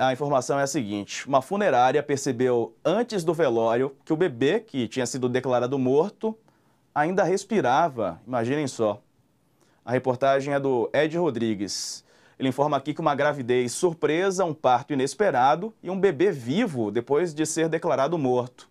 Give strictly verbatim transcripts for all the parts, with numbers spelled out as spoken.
A informação é a seguinte: uma funerária percebeu antes do velório que o bebê, que tinha sido declarado morto, ainda respirava. Imaginem só. A reportagem é do Ed Rodrigues. Ele informa aqui que uma gravidez surpresa, um parto inesperado e um bebê vivo depois de ser declarado morto.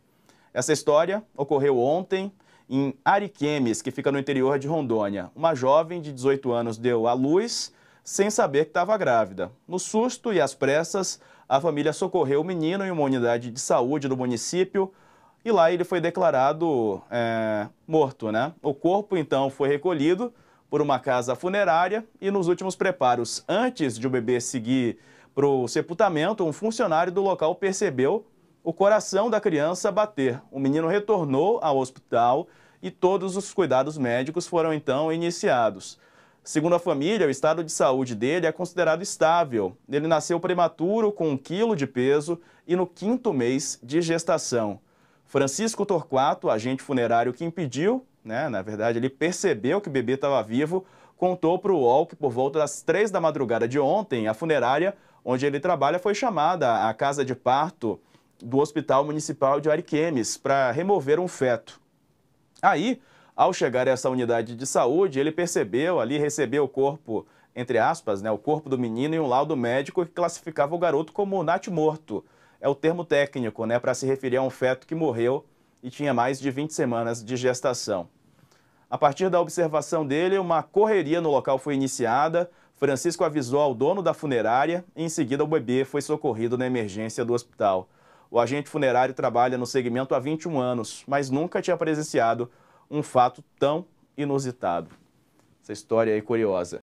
Essa história ocorreu ontem em Ariquemes, que fica no interior de Rondônia. Uma jovem de dezoito anos deu à luz sem saber que estava grávida. No susto e às pressas, a família socorreu o menino em uma unidade de saúde do município e lá ele foi declarado é, morto, né? O corpo, então, foi recolhido por uma casa funerária e nos últimos preparos, antes de o bebê seguir para o sepultamento, um funcionário do local percebeu o coração da criança bater. O menino retornou ao hospital e todos os cuidados médicos foram, então, iniciados. Segundo a família, o estado de saúde dele é considerado estável. Ele nasceu prematuro, com um quilo de peso e no quinto mês de gestação. Francisco Torquato, agente funerário que impediu, né, na verdade ele percebeu que o bebê estava vivo, contou para o U O L que por volta das três da madrugada de ontem, a funerária onde ele trabalha foi chamada à casa de parto do Hospital Municipal de Ariquemes para remover um feto. Aí, ao chegar a essa unidade de saúde, ele percebeu ali, recebeu o corpo, entre aspas, né, o corpo do menino e um laudo médico que classificava o garoto como natimorto. É o termo técnico, né, para se referir a um feto que morreu e tinha mais de vinte semanas de gestação. A partir da observação dele, uma correria no local foi iniciada. Francisco avisou ao dono da funerária e em seguida o bebê foi socorrido na emergência do hospital. O agente funerário trabalha no segmento há vinte e um anos, mas nunca tinha presenciado um fato tão inusitado. Essa história aí curiosa.